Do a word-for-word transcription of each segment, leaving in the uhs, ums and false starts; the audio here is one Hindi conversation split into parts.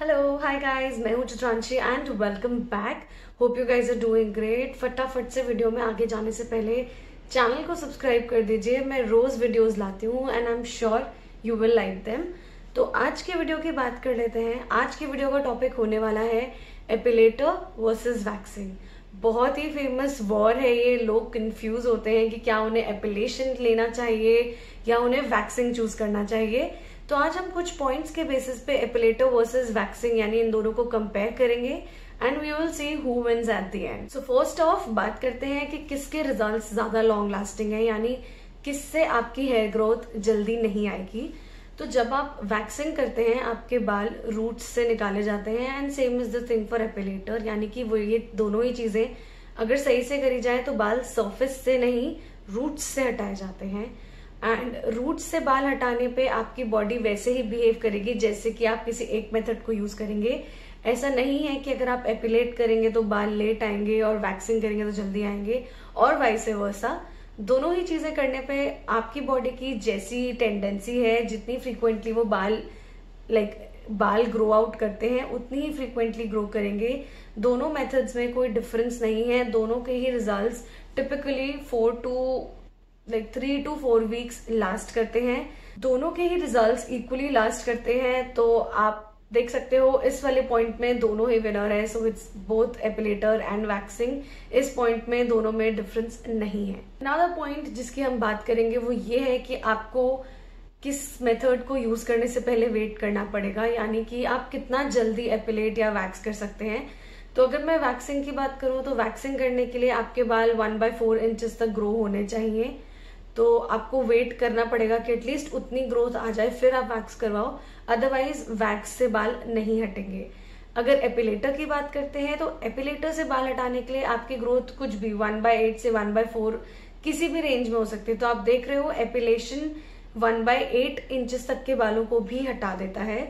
हेलो हाय गाइस, मैं हूँ Chitranshi and welcome back. Hope you guys are doing great. फटाफट से वीडियो में आगे जाने से पहले चैनल को सब्सक्राइब कर दीजिए। मैं रोज़ वीडियोस लाती हूँ and I am sure you will like them. तो आज के वीडियो की बात कर लेते हैं। आज की वीडियो का टॉपिक होने वाला है एपिलेटर वर्सेस वैक्सिंग। बहुत ही फेमस वॉर है ये। लोग कन्फ्यूज़ होते हैं कि क्या उन्हें एपिलेशन लेना चाहिए या उन्हें वैक्सिंग चूज़ करना चाहिए। तो आज हम कुछ पॉइंट्स के बेसिस पे एपिलेटर वर्सेस वैक्सिंग यानी इन दोनों को कंपेयर करेंगे and we will see who wins at the end. So first of बात करते हैं कि किसके रिजल्ट्स ज़्यादा लॉन्ग लास्टिंग है, यानी किससे आपकी हेयर ग्रोथ जल्दी नहीं आएगी। तो जब आप वैक्सिंग करते हैं आपके बाल रूट से निकाले जाते हैं and same is the thing for epilator, यानी कि वो ये दोनों ही चीज़ें अगर सही से करी जाए तो बाल सर्फेस से नहीं रूट से हटाए जाते हैं। एंड रूट से बाल हटाने पे आपकी बॉडी वैसे ही बिहेव करेगी जैसे कि आप किसी एक मेथड को यूज़ करेंगे। ऐसा नहीं है कि अगर आप एपिलेट करेंगे तो बाल लेट आएंगे और वैक्सिंग करेंगे तो जल्दी आएंगे, और वाइस वर्सा। दोनों ही चीज़ें करने पे आपकी बॉडी की जैसी टेंडेंसी है, जितनी फ्रीक्वेंटली वो बाल लाइक बाल ग्रो आउट करते हैं उतनी ही फ्रीक्वेंटली ग्रो करेंगे। दोनों मेथड्स में कोई डिफरेंस नहीं है। दोनों के ही results typically four to like three to four weeks last करते हैं। दोनों के ही रिजल्ट्स इक्वली लास्ट करते हैं। तो आप देख सकते हो इस वाले पॉइंट में दोनों ही विनर है। So it's both epilator and waxing. इस पॉइंट में दोनों में डिफरेंस नहीं है। अनदर पॉइंट जिसकी हम बात करेंगे वो ये है कि आपको किस मेथड को यूज करने से पहले वेट करना पड़ेगा, यानी कि आप कितना जल्दी एपिलेट या वैक्स कर सकते हैं। तो अगर मैं वैक्सिंग की बात करूँ तो वैक्सिंग करने के लिए आपके बाल वन बाय फोर इंचज तक ग्रो होने चाहिए। तो आपको वेट करना पड़ेगा कि एटलीस्ट उतनी ग्रोथ आ जाए फिर आप वैक्स करवाओ, अदरवाइज वैक्स से बाल नहीं हटेंगे। अगर एपिलेटर की बात करते हैं तो एपिलेटर से बाल हटाने के लिए आपकी ग्रोथ कुछ भी वन बाय एट से वन बाय फोर किसी भी रेंज में हो सकती है। तो आप देख रहे हो epilation one by eight inches तक के बालों को भी हटा देता है।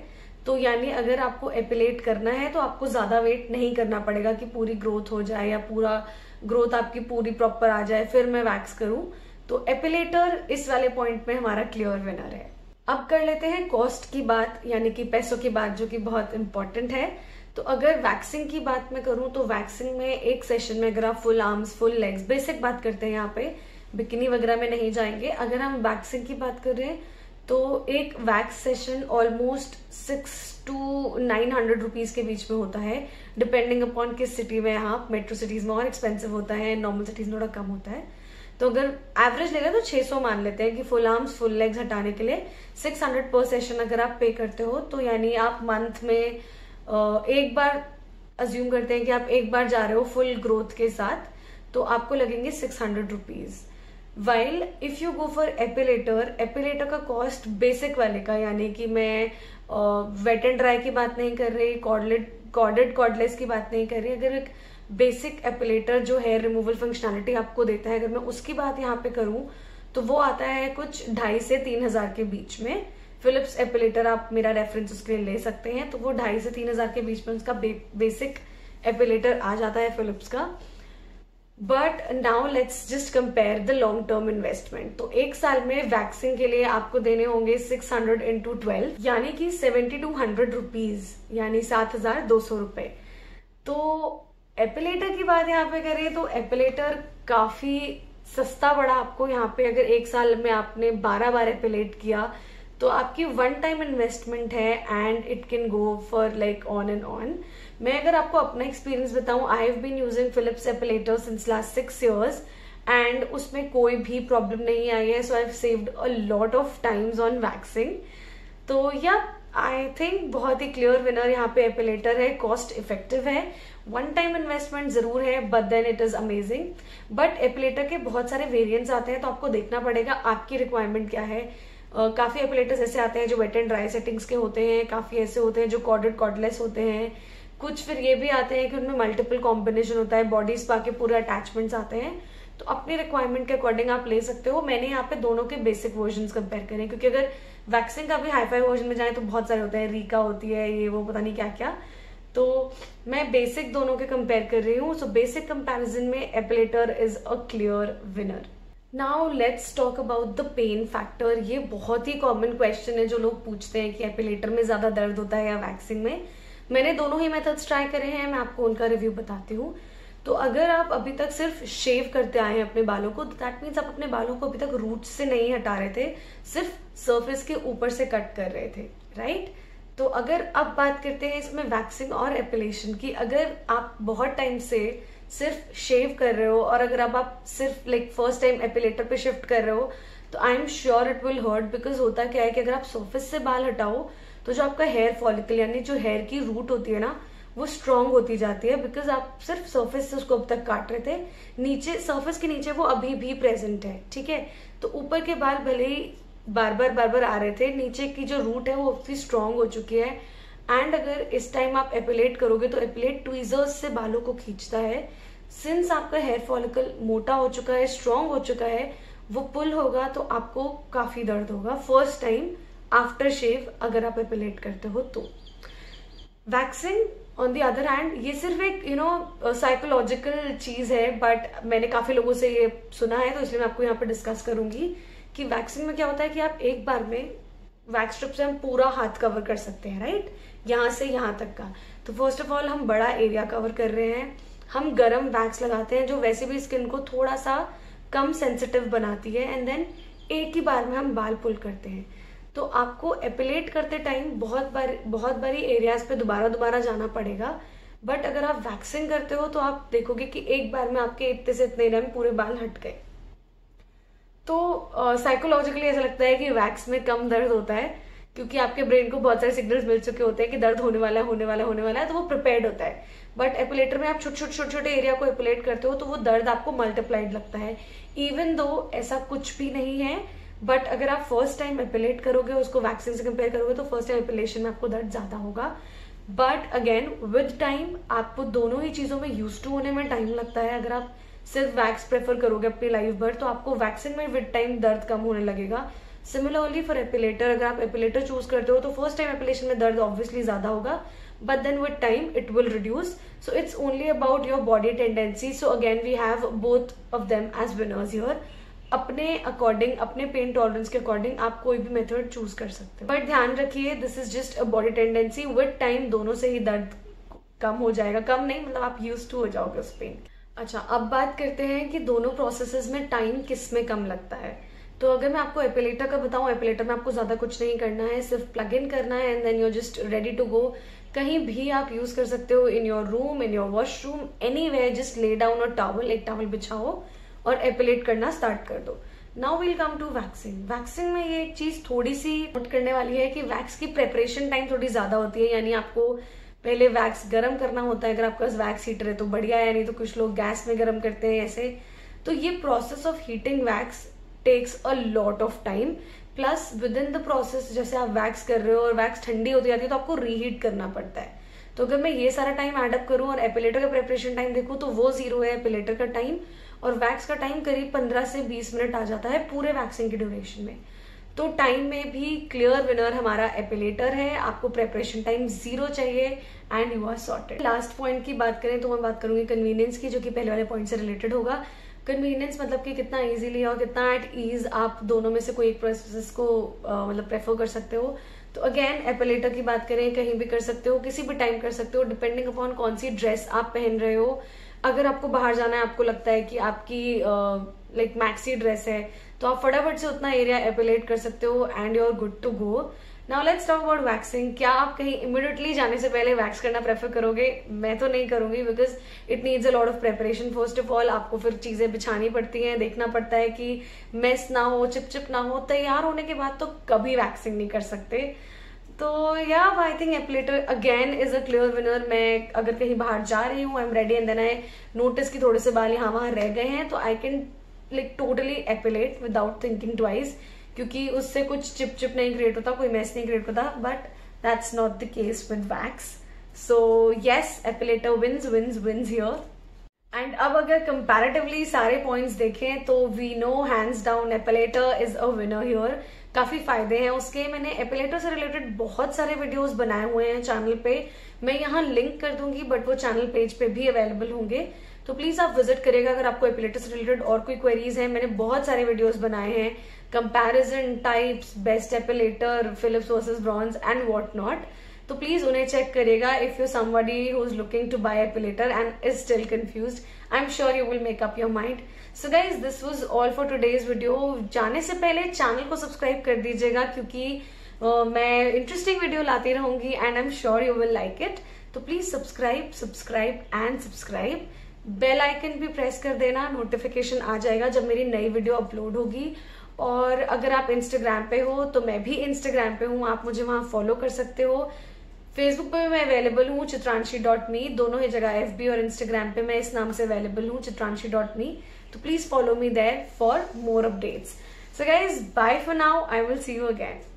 तो यानी अगर आपको एपिलेट करना है तो आपको ज़्यादा वेट नहीं करना पड़ेगा कि पूरी ग्रोथ हो जाए या पूरा ग्रोथ आपकी पूरी प्रॉपर आ जाए फिर मैं वैक्स करूँ। तो एपिलेटर इस वाले पॉइंट में हमारा क्लियर विनर है। अब कर लेते हैं कॉस्ट की बात, यानी कि पैसों की बात, जो कि बहुत इंपॉर्टेंट है। तो अगर वैक्सिंग की बात मैं करूं तो वैक्सिंग में एक सेशन में अगर आप full arms full legs basic बात करते हैं, यहाँ पे बिकिनी वगैरह में नहीं जाएंगे। अगर हम वैक्सिंग की बात करें तो एक wax session almost six to nine hundred rupees के बीच में होता है, डिपेंडिंग अपॉन किस सिटी में आप। मेट्रो सिटीज में और एक्सपेंसिव होता है, नॉर्मल सिटीज में थोड़ा कम होता है। तो अगर एवरेज ले रहे हैं तो छह सौ मान लेते हैं कि फुल आर्म्स फुल लेग्स हटाने के लिए छह सौ पर सेशन अगर आप पे करते हो तो यानी आप मंथ में एक बार अज्यूम करते हैं कि आप एक बार जा रहे हो फुल ग्रोथ के साथ, तो आपको लगेंगे छह सौ rupees. While if you go for epilator, epilator का कॉस्ट बेसिक वाले का, यानी कि मैं वेट एंड ड्राई की बात नहीं कर रही, कॉर्डलेट कॉर्डेड कॉर्डलेस की बात नहीं कर रही। अगर एक बेसिक एपिलेटर जो हेयर रिमूवल फंक्शनैलिटी आपको देता है, अगर मैं उसकी बात यहाँ पे करूँ तो वो आता है कुछ ढाई से तीन हजार के बीच में। फिलिप्स एपिलेटर आप मेरा रेफरेंस उसके लिए ले सकते हैं। तो वो ढाई से तीन हजार के बीच में उसका बे, बेसिक एपिलेटर आ जाता है फिलिप्स का। But now let's just compare the long term investment. तो एक साल में वैक्सिंग के लिए आपको देने होंगे सिक्स हंड्रेड इंटू ट्वेल्व यानी कि सेवेंटी टू हंड्रेड रुपीज यानी सात हजार दो सौ रुपए। तो एपिलेटर की बात यहाँ पे करें तो एपिलेटर काफी सस्ता पड़ा आपको। यहाँ पे अगर एक साल में आपने बारह बार एपिलेट किया तो आपकी वन टाइम इन्वेस्टमेंट है and it can go for like on and on. मैं अगर आपको अपना एक्सपीरियंस बताऊं, I have been using Philips epilator since last six years and उसमें कोई भी प्रॉब्लम नहीं आई है। So I have saved a lot of times on waxing. तो या आई थिंक बहुत ही क्लियर विनर यहाँ पे एपिलेटर है। कॉस्ट इफेक्टिव है, वन टाइम इन्वेस्टमेंट जरूर है but then it is amazing. But epilator के बहुत सारे वेरिएंट्स आते हैं तो आपको देखना पड़ेगा आपकी रिक्वायरमेंट क्या है। uh, काफी एपिलेटर्स ऐसे आते हैं जो वेट एंड ड्राई सेटिंग्स के होते हैं, काफी ऐसे होते हैं जो कॉर्डेड कॉर्डलेस होते हैं, कुछ फिर ये भी आते हैं कि उनमें मल्टीपल कॉम्बिनेशन होता है, बॉडी स्पा के पूरे अटैचमेंट्स आते हैं। तो अपनी रिक्वायरमेंट के अकॉर्डिंग आप ले सकते हो। मैंने यहाँ पे दोनों के बेसिक वर्जन कंपेयर करें, क्योंकि अगर वैक्सिंग का भी हाई फाई वर्जन में जाए तो बहुत सारे होते हैं, रीका होती है, ये वो पता नहीं क्या क्या। तो मैं बेसिक दोनों के कंपेयर कर रही हूँ। सो बेसिक कंपैरिजन में epilator is a clear winner. Now let's talk about the pain factor. ये बहुत ही कॉमन क्वेश्चन है जो लोग पूछते हैं कि एपिलेटर में ज्यादा दर्द होता है या वैक्सिंग में। मैंने दोनों ही मेथड्स ट्राई करे हैं, मैं आपको उनका रिव्यू बताती हूँ। तो अगर आप अभी तक सिर्फ शेव करते आए हैं अपने बालों को, दैट मीन्स आप अपने बालों को अभी तक रूट से नहीं हटा रहे थे, सिर्फ सरफेस के ऊपर से कट कर रहे थे, राइट। तो अगर अब बात करते हैं इसमें वैक्सिंग और एपिलेशन की। अगर आप बहुत टाइम से सिर्फ शेव कर रहे हो और अगर अब आप सिर्फ लाइक फर्स्ट टाइम एपिलेटर पे शिफ्ट कर रहे हो, तो I am sure it will hurt, because होता क्या है कि अगर आप सरफेस से बाल हटाओ तो जो आपका हेयर फॉलिकल यानी जो हेयर की रूट होती है ना, वो स्ट्रॉन्ग होती जाती है, बिकॉज आप सिर्फ सरफेस से उसको अब तक काट रहे थे, नीचे सरफेस के नीचे वो अभी भी प्रेजेंट है, ठीक है। तो ऊपर के बाल भले ही बार बार बार बार आ रहे थे, नीचे की जो रूट है वो उतनी स्ट्रॉन्ग हो चुकी है। एंड अगर इस टाइम आप एपिलेट करोगे तो एपिलेट ट्वीजर्स से बालों को खींचता है, सिंस आपका हेयर फॉलिकल मोटा हो चुका है, स्ट्रॉन्ग हो चुका है, वो पुल होगा तो आपको काफी दर्द होगा फर्स्ट टाइम आफ्टर शेव अगर आप एपिलेट करते हो तो। Waxing on the other hand, ये सिर्फ एक यू नो साइकोलॉजिकल चीज है, बट मैंने काफी लोगों से ये सुना है तो इसलिए मैं आपको यहाँ पर डिस्कस करूंगी कि वैक्सिंग में क्या होता है कि आप एक बार में वैक्स स्ट्रिप से हम पूरा हाथ कवर कर सकते हैं, राइट, यहाँ से यहाँ तक का। तो फर्स्ट ऑफ ऑल हम बड़ा एरिया कवर कर रहे हैं, हम गर्म वैक्स लगाते हैं जो वैसे भी स्किन को थोड़ा सा कम सेंसिटिव बनाती है, एंड देन एक ही बार में हम बाल पुल करते हैं। तो आपको एपिलेट करते टाइम बहुत बार बहुत बारी एरियाज पे दोबारा दोबारा जाना पड़ेगा, बट अगर आप वैक्सिंग करते हो तो आप देखोगे कि एक बार में आपके इतने से इतने एरिया में पूरे बाल हट गए। तो साइकोलॉजिकली uh, ऐसा लगता है कि वैक्स में कम दर्द होता है, क्योंकि आपके ब्रेन को बहुत सारे सिग्नल्स मिल चुके होते हैं कि दर्द होने वाला होने वाला होने वाला है, तो वो प्रिपेयर्ड होता है। बट एपिलेटर में आप छोटे छोटे छोटे छोटे एरिया को एपिलेट करते हो तो वो दर्द आपको मल्टीप्लाइड लगता है, इवन दो ऐसा कुछ भी नहीं है। बट अगर आप फर्स्ट टाइम एपिलेट करोगे, उसको वैक्सिंग से कंपेयर करोगे, तो फर्स्ट टाइम एपिलेशन में आपको दर्द ज्यादा होगा। बट अगेन विद टाइम आपको दोनों ही चीजों में यूज टू होने में टाइम लगता है। अगर आप सिर्फ वैक्स प्रेफर करोगे अपनी लाइफ भर तो आपको वैक्सिंग में विद टाइम दर्द कम होने लगेगा। सिमिलरली फॉर एपिलेटर, अगर आप एपिलेटर चूज करते हो तो फर्स्ट टाइम एपिलेशन में दर्द ऑब्वियसली ज्यादा होगा, but then with time it will reduce. So it's only about your body tendency. So again we have both of them as winners here. अपने अकॉर्डिंग, अपने पेन टॉलरेंस के अकॉर्डिंग आप कोई भी मेथड चूज कर सकते हो, बट ध्यान रखिए this is just a body tendency. With time दोनों से ही दर्द कम हो जाएगा, कम नहीं मतलब आप यूज टू हो जाओगे उस पेन। अच्छा, अब बात करते हैं कि दोनों प्रोसेसेस में टाइम किस में कम लगता है। तो अगर मैं आपको एपिलेटर का बताऊं, एपिलेटर में आपको ज्यादा कुछ नहीं करना है, सिर्फ प्लग इन करना है and then you are just ready to go. कहीं भी आप यूज कर सकते हो, in your room, in your washroom, anywhere. Just lay down a towel, एक टॉवल बिछाओ और एपिलेट करना स्टार्ट कर दो। Now will come to waxing. Waxing में ये एक चीज थोड़ी सी नोट करने वाली है कि वैक्स की प्रेपरेशन टाइम थोड़ी ज्यादा होती है, यानी आपको पहले वैक्स गर्म करना होता है। अगर आपका वैक्स हीटर है तो बढ़िया है, नहीं तो कुछ लोग गैस में गर्म करते हैं ऐसे। तो ये process of heating wax takes a lot of time. Plus within the process, जैसे आप वैक्स कर रहे हो और वैक्स ठंडी होती जाती है तो आपको रीहीट करना पड़ता है। तो अगर मैं ये सारा टाइम एडअप करूँ और एपिलेटर का प्रेपरेशन टाइम देखूँ तो वो जीरो है एपिलेटर का टाइम, और वैक्स का टाइम करीब पंद्रह से बीस मिनट आ जाता है पूरे वैक्सिंग के ड्यूरेशन में। तो टाइम में भी क्लियर विनर हमारा एपिलेटर है। आपको प्रेपरेशन टाइम जीरो चाहिए and you are sorted. Last point की बात करें तो मैं बात करूंगी कन्वीनियंस की, जो कि पहले वाले पॉइंट से रिलेटेड होगा। कन्वीनियंस मतलब कि कितना इजीली और कितना एट ईज आप दोनों में से कोई एक प्रोसेस को आ, मतलब प्रेफर कर सकते हो। तो अगेन एपिलेटर की बात करें, कहीं भी कर सकते हो, किसी भी टाइम कर सकते हो, डिपेंडिंग अपॉन कौन सी ड्रेस आप पहन रहे हो। अगर आपको बाहर जाना है, आपको लगता है कि आपकी लाइक मैक्सी ड्रेस है, तो आप फटाफट से उतना एरिया एपिलेट कर सकते हो and you are good to go. Now let's talk about waxing. क्या आप कहीं इमीडिएटली जाने से पहले वैक्स करना प्रेफर करोगे? मैं तो नहीं करूंगी, because it needs a lot of preparation. First of all आपको फिर चीजें बिछानी पड़ती हैं, देखना पड़ता है कि मेस ना हो, चिपचिप ना हो। तैयार होने के बाद तो कभी वैक्सिंग नहीं कर सकते। तो yeah I think epilator again is a clear winner. मैं अगर कहीं बाहर जा रही हूँ, I am ready and then I notice कि थोड़े से बाल यहाँ वहाँ रह गए हैं, तो I can like totally epilate without thinking twice, क्योंकि उससे कुछ चिप चिप नहीं क्रिएट होता, कोई मैस नहीं क्रिएट होता। But that's not the case with wax. So yes, epilator wins wins wins here. And अब अगर कंपैरेटिवली सारे पॉइंट्स देखें तो we know hands down epilator is a winner here. काफी फायदे हैं उसके। मैंने एपिलेटर से रिलेटेड बहुत सारे वीडियोस बनाए हुए हैं चैनल पे, मैं यहाँ लिंक कर दूंगी, बट वो चैनल पेज पे भी अवेलेबल होंगे, तो प्लीज आप विजिट करिएगा अगर आपको एपिलेटर से रिलेटेड और कोई क्वेरीज हैं। मैंने बहुत सारे वीडियोस बनाए हैं, comparison types, best epilator, Philips versus Braun and what not. तो प्लीज उन्हें चेक करिएगा if you somebody who is looking to buy epilator and is still confused. I am sure you will make up your mind. So guys this was all for today's video. जाने से पहले चैनल को सब्सक्राइब कर दीजिएगा क्योंकि uh, मैं इंटरेस्टिंग वीडियो लाती रहूंगी and I am sure you will like it. तो please subscribe subscribe and subscribe. Bell icon भी प्रेस कर देना, नोटिफिकेशन आ जाएगा जब मेरी नई वीडियो अपलोड होगी. और अगर आप इंस्टाग्राम पे हो तो मैं भी इंस्टाग्राम पे हूँ, आप मुझे वहाँ फॉलो कर सकते हो. फेसबुक पे मैं अवेलेबल हूँ चित्रांशी डॉट मी, दोनों ही जगह एफ बी और इंस्टाग्राम पे मैं इस नाम से अवेलेबल हूँ चित्रांशी डॉट मी. तो please follow me there for more updates. So guys bye for now, I will see you again.